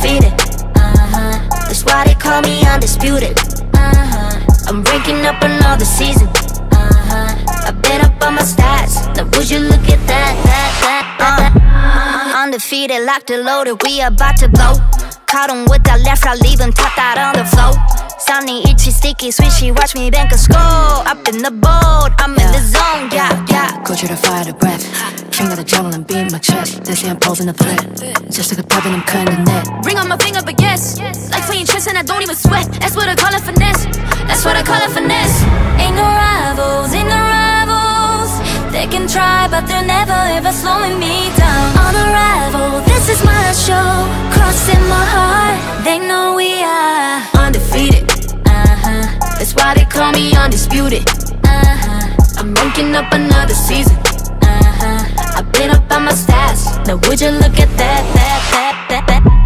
defeated. That's why they call me undisputed. I'm breaking up another season. I've been up on my stats. Now would you look at that. Undefeated, locked and loaded, we about to blow. Caught him with that left, I leave him tapped out on the floor. Sunny, itchy, sticky, swishy, watch me bank a score. Up in the boat, I'm in the zone, yeah. Go to the fire, the breath. Finger the jungle and beat my chest. They say I'm posing a threat. Just like a pub and I'm cutting the net. Ring on my finger, but yes. Like playing chess and I don't even sweat. That's what I call it finesse. That's what I call it finesse. Ain't no rivals, they can try, but they're never ever slowing me down. On arrival, this is my show. Crossing my heart, they know we are undefeated. That's why they call me undisputed. I'm ranking up another season. I've been up on my stats. Now would you look at that.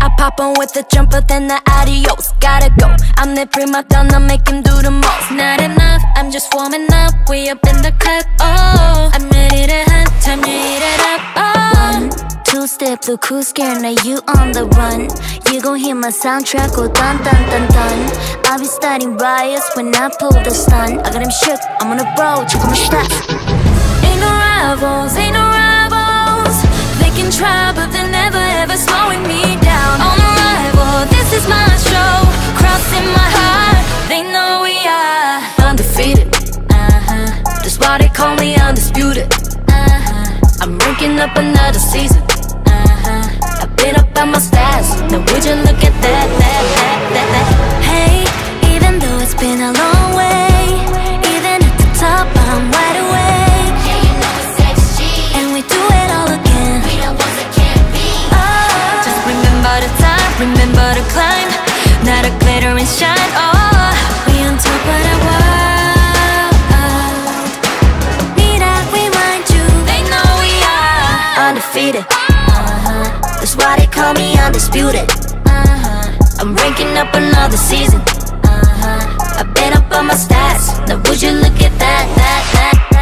I pop on with the jumper, then the adios. Gotta go, I'm the prima donna, make him do the most. Not enough, I'm just warming up. We up in the club, oh I'm ready to hunt, time to eat it up, oh. One, two step, look who's scared, now you on the run. You gon' hear my soundtrack, oh dun dun dun dun. I'll be starting riots when I pull the stun. I got him shook, I'm on a roll, check on my stats. Ain't no rivals, they can try but they're never ever slowing me down. On arrival, this is my show, crossing my heart, they know we are undefeated. That's why they call me undisputed. I'm ranking up another season. I've been up on my stats. Now would you look at that. Hey, even though it's been a long way, even at the top I'm wide awake. Remember to climb, not a glitter and shine. Oh, we on top of the world. Need I remind you? They know we are undefeated. That's why they call me undisputed. I'm ranking up another season. I've been up on my stats. Now would you look at that.